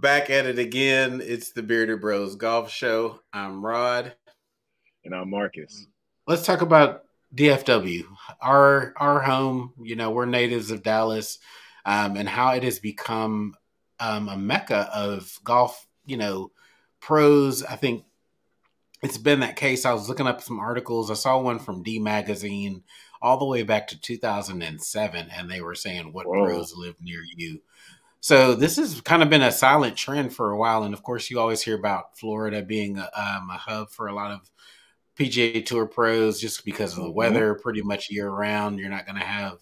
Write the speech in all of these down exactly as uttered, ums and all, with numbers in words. Back at it again. It's the Bearded Bros Golf Show. I'm Rod. And I'm Marcus. Let's talk about D F W, our our home. You know, we're natives of Dallas, um, and how it has become um, a mecca of golf, you know, pros. I think it's been that case. I was looking up some articles. I saw one from D Magazine all the way back to two thousand seven, and they were saying what Whoa. pros live near you. So this has kind of been a silent trend for a while. And, of course, you always hear about Florida being a, um, a hub for a lot of P G A Tour pros just because of the weather pretty much year-round. You're not going to have,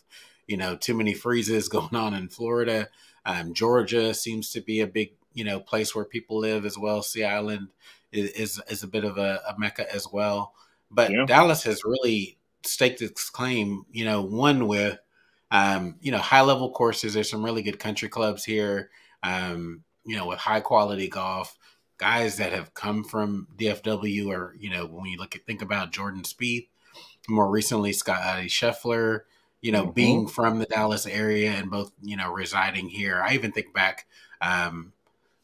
you know, too many freezes going on in Florida. Um, Georgia seems to be a big, you know, place where people live as well. Sea Island is, is, is a bit of a, a mecca as well. But yeah. Dallas has really staked its claim, you know, one with, Um, you know, high-level courses. There's some really good country clubs here, um, you know, with high-quality golf. Guys that have come from D F W or, you know, when you look at, think about Jordan Spieth, more recently Scottie Scheffler, you know, mm-hmm. being from the Dallas area and both, you know, residing here. I even think back um,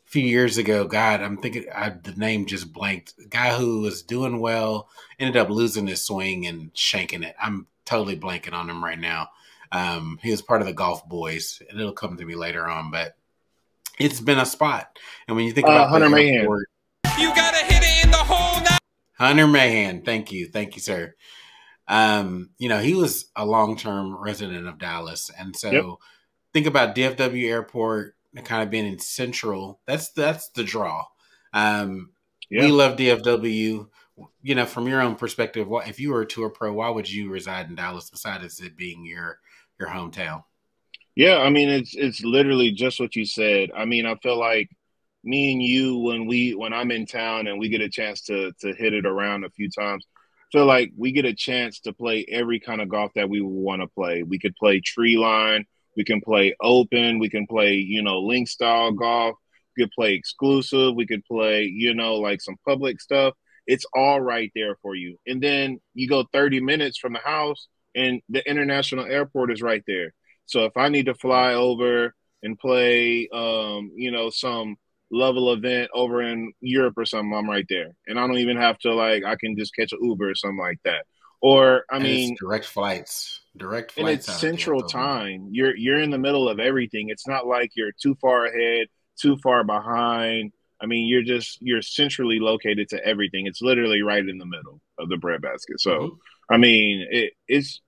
a few years ago, God, I'm thinking I, the name just blanked. A guy who was doing well, ended up losing his swing and shanking it. I'm totally blanking on him right now. Um, he was part of the Golf Boys, and it'll come to me later on, but it's been a spot. And when you think uh, about Hunter Mahan, board, you got to hit it in the hole now. Hunter Mahan, thank you. Thank you, sir. Um, you know, he was a long-term resident of Dallas. And so yep. think about D F W Airport kind of being in central. That's, that's the draw. Um, yep. We love D F W. You know, from your own perspective, what, if you were a tour pro, why would you reside in Dallas besides it being your your hometown? Yeah, I mean, it's it's literally just what you said. I mean, I feel like me and you, when we when I'm in town and we get a chance to to hit it around a few times, I feel like we get a chance to play every kind of golf that we want to play. We could play tree line, we can play open, we can play, you know, link style golf, we could play exclusive, we could play, you know, like some public stuff. It's all right there for you. And then you go thirty minutes from the house and the international airport is right there. So if I need to fly over and play, um, you know, some level event over in Europe or something, I'm right there. And I don't even have to, like, I can just catch an Uber or something like that. Or, I and mean. It's direct flights. Direct flights. And it's central time. You're, you're in the middle of everything. It's not like you're too far ahead, too far behind. I mean, you're just, you're centrally located to everything. It's literally right in the middle of the breadbasket. So, mm-hmm. I mean, it, it's,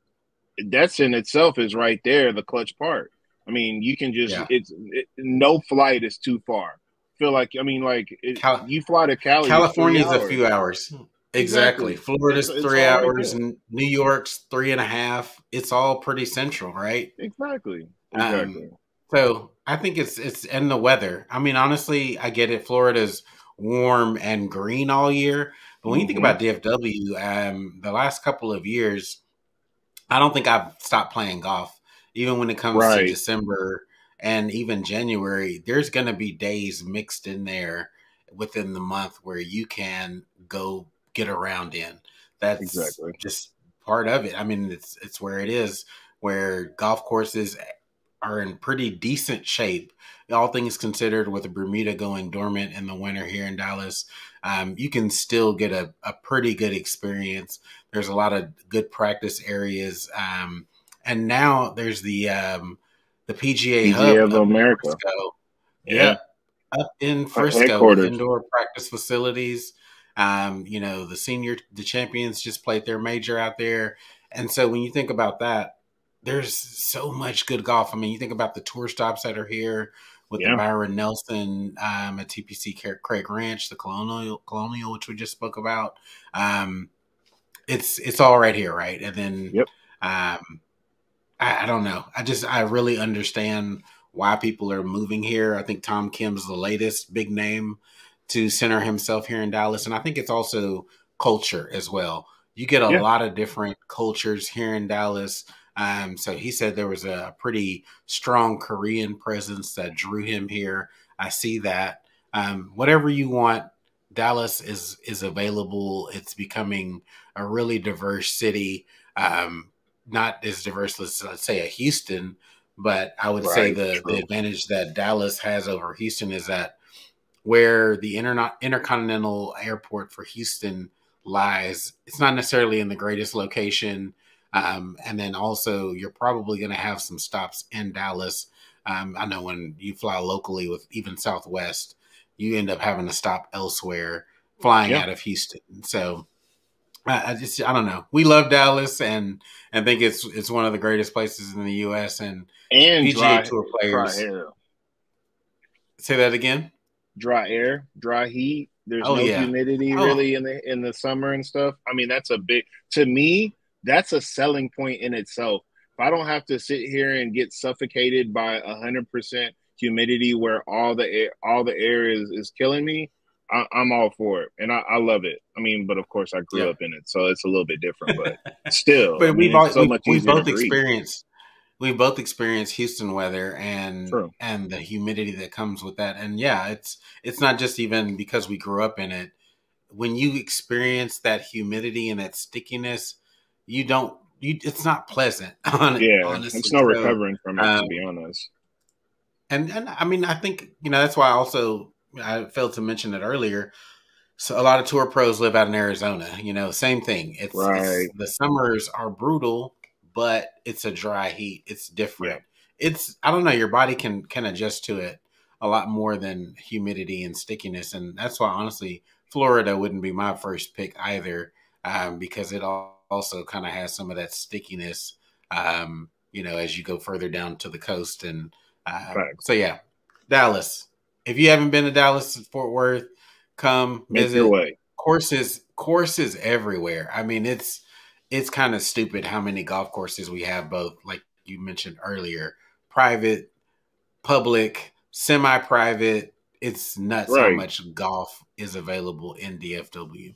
that's in itself is right there, the clutch part. I mean, you can just, yeah. it's, it, no flight is too far. Feel like, I mean, like, it, Cal you fly to Cali. California's a few hours. Exactly. exactly. Florida's it's, it's three hours. Right and New York's three and a half. It's all pretty central, right? Exactly. Exactly. Um, so I think it's it's in the weather. I mean, honestly, I get it. Florida's warm and green all year. But when you think about D F W, um, the last couple of years, I don't think I've stopped playing golf. Even when it comes right. to December and even January, there's going to be days mixed in there within the month where you can go get around in. That's exactly. just part of it. I mean, it's it's where it is, where golf courses are in pretty decent shape, all things considered, with Bermuda going dormant in the winter here in Dallas. Um, you can still get a, a pretty good experience. There's a lot of good practice areas. Um, and now there's the um, the P G A, P G A Hub of America. Frisco. Yeah. Yep. Up in Frisco, with indoor practice facilities. Um, you know, the senior, the champions just played their major out there. And so when you think about that, there's so much good golf. I mean, you think about the tour stops that are here with yeah. the Byron Nelson um, at T P C Craig Ranch, the Colonial, Colonial, which we just spoke about. Um, it's it's all right here, right? And then yep. um, I, I don't know. I just I really understand why people are moving here. I think Tom Kim's the latest big name to center himself here in Dallas, and I think it's also culture as well. You get a yeah. lot of different cultures here in Dallas. Um, so he said there was a pretty strong Korean presence that drew him here. I see that. Um, whatever you want, Dallas is is available. It's becoming a really diverse city, um, not as diverse as, let's say, a Houston, But I would right, say the, the advantage that Dallas has over Houston is that where the inter intercontinental airport for Houston lies, it's not necessarily in the greatest location. Um, and then also you're probably going to have some stops in Dallas. Um, I know when you fly locally with even Southwest, you end up having to stop elsewhere flying yep. out of Houston. So I, I just, I don't know. We love Dallas and I think it's, it's one of the greatest places in the U S and, and P G A dry, Tour players. Dry air. Say that again. Dry air, dry heat. There's oh, no yeah. humidity oh. really in the, in the summer and stuff. I mean, that's a big, to me, that's a selling point in itself. If I don't have to sit here and get suffocated by a hundred percent humidity where all the air, all the air is, is killing me, I, I'm all for it. And I, I love it. I mean, but of course I grew yeah. up in it, so it's a little bit different, but still. But I mean, we've, all, so we, much we've both experienced, we both experienced Houston weather and, True. and the humidity that comes with that. And yeah, it's, it's not just even because we grew up in it. When you experience that humidity and that stickiness, you don't, you, it's not pleasant. Yeah. Honestly. It's no so, recovering from it, um, to be honest. And, and I mean, I think, you know, that's why I also, I failed to mention it earlier. So a lot of tour pros live out in Arizona, you know, same thing. It's, right. it's the summers are brutal, but it's a dry heat. It's different. Yeah. It's, I don't know. Your body can, can adjust to it a lot more than humidity and stickiness. And that's why, honestly, Florida wouldn't be my first pick either. Um, because it all, also kind of has some of that stickiness, um, you know, as you go further down to the coast. And uh, right. so, yeah, Dallas. If you haven't been to Dallas, Fort Worth, come Make visit. Your way. Courses, courses everywhere. I mean, it's it's kind of stupid how many golf courses we have, both, like you mentioned earlier, private, public, semi-private. It's nuts right. how much golf is available in D F W.